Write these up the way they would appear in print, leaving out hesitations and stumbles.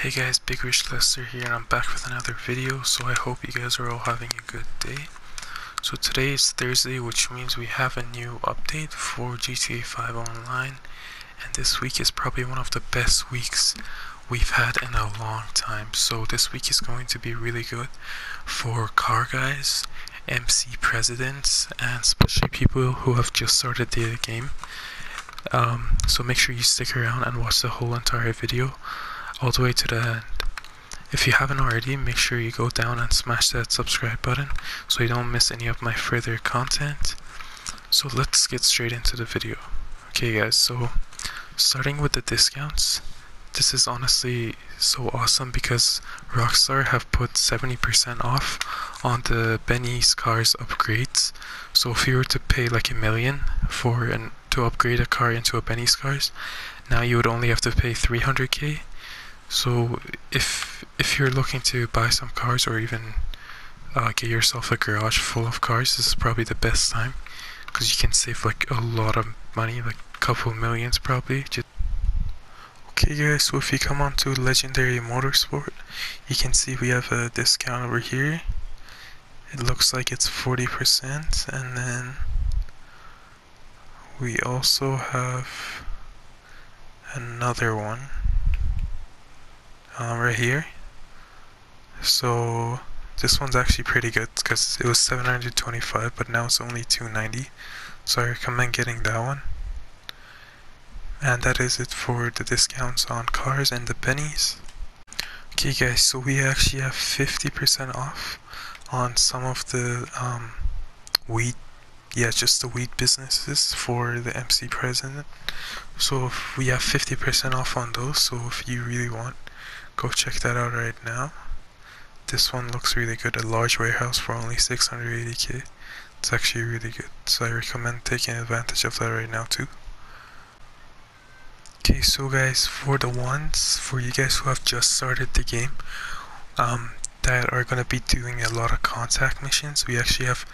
Hey guys, Big Rich Lester here, and I'm back with another video. So I hope you guys are all having a good day. So today is Thursday, which means we have a new update for GTA 5 Online, and this week is probably one of the best weeks we've had in a long time. So this week is going to be really good for car guys, MC presidents, and especially people who have just started the game. So make sure you stick around and watch the whole entire video all the way to the end. If you haven't already, make sure you go down and smash that subscribe button so you don't miss any of my further content. So let's get straight into the video. Okay guys, so starting with the discounts, this is honestly so awesome because Rockstar have put 70% off on the Benny's cars upgrades. So if you were to pay like $1 million to upgrade a car into a Benny's cars, now you would only have to pay $300K. So if you're looking to buy some cars or even get yourself a garage full of cars, this is probably the best time because you can save like a lot of money, like a couple millions probably. Okay guys, so if you come on to Legendary Motorsport, you can see we have a discount over here. It looks like it's 40%, and then we also have another one right here. So this one's actually pretty good because it was 725, but now it's only 290, so I recommend getting that one. And that is it for the discounts on cars and the pennies. Okay guys, so we actually have 50% off on some of the just the weed businesses for the MC president. So if we have 50% off on those, so if you really want, go check that out right now. This one looks really good, a large warehouse for only 680K. It's actually really good, so I recommend taking advantage of that right now too. Okay, so guys, for you guys who have just started the game that are going to be doing a lot of contact missions, we actually have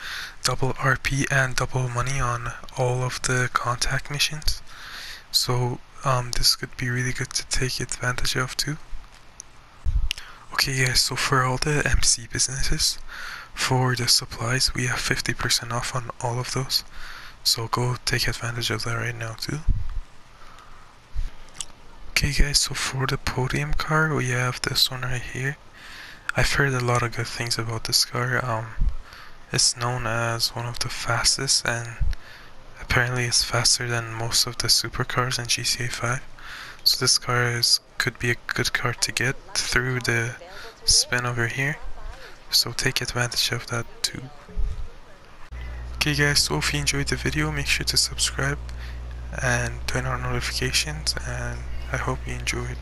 double RP and double money on all of the contact missions. So this could be really good to take advantage of too. Okay guys, so for all the MC businesses, for the supplies, we have 50% off on all of those. So go take advantage of that right now too. Okay guys, so for the podium car, we have this one right here. I've heard a lot of good things about this car. It's known as one of the fastest, and apparently it's faster than most of the supercars in GTA 5. So this car could be a good car to get through the spin over here. So take advantage of that too. Okay guys, so if you enjoyed the video, make sure to subscribe and turn on notifications, and I hope you enjoyed.